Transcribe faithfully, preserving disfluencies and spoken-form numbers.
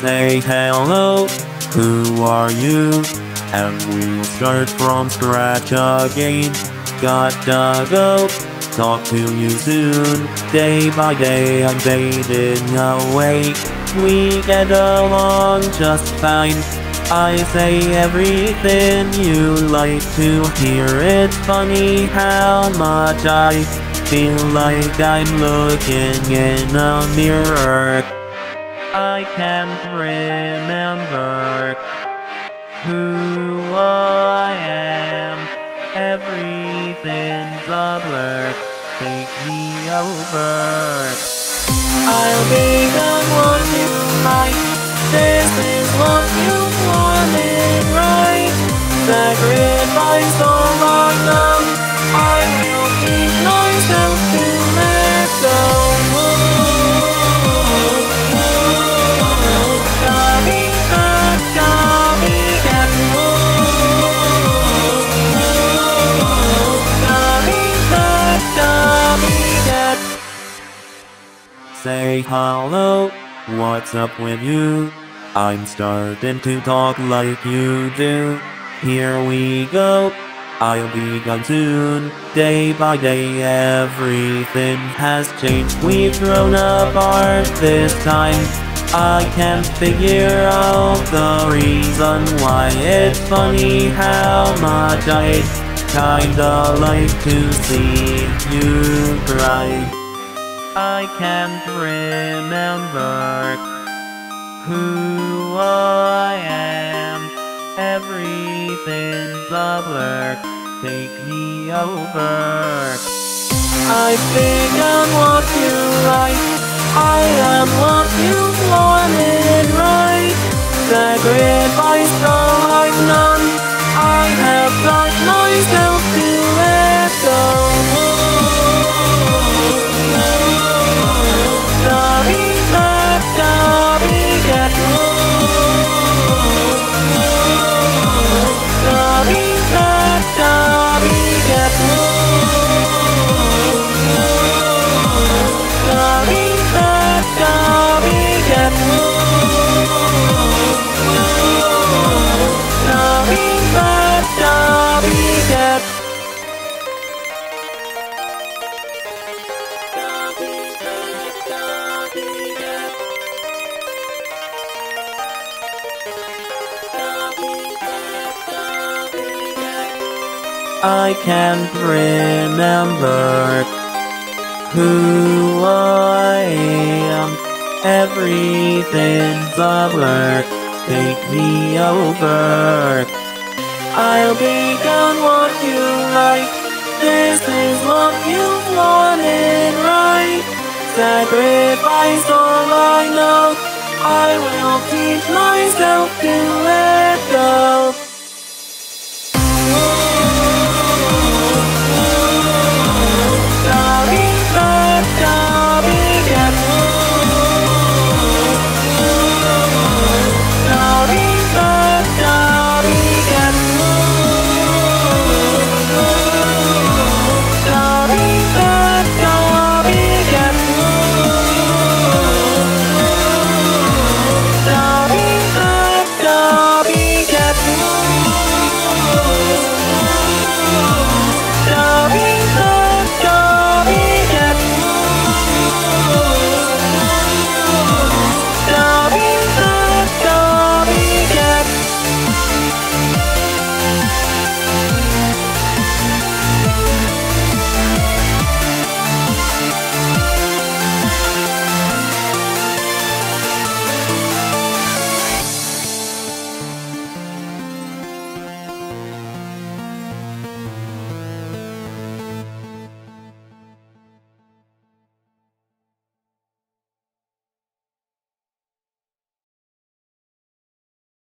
say hello, who are you? And we'll start from scratch again. Gotta go, talk to you soon. Day by day I'm fading away. We get along just fine. I say everything you like to hear. It's funny how much I feel like I'm looking in a mirror. I can't remember who I am. Everything's a blur. Take me over. I'll be the one to fight. This is what you wanted, right? Sacrifice all I know. I will keep myself to let go. Copycat, copycat. Copycat, copycat. Say hello. What's up with you? I'm starting to talk like you do. Here we go, I'll be gone soon. Day by day everything has changed. We've grown apart this time. I can't figure out the reason why. It's funny how much I'd kinda like to see you cry. I can't remember who I am. Everything's a blur. Take me over. I figured what you like. I am what you wanted, right? Sacrificed all I've known. I have got myself to let go. I can't remember who I am. Everything's a blur. Take me over. I'll be gone what you like. This is what you wanted, right? Sacrifice all I know. I will teach myself to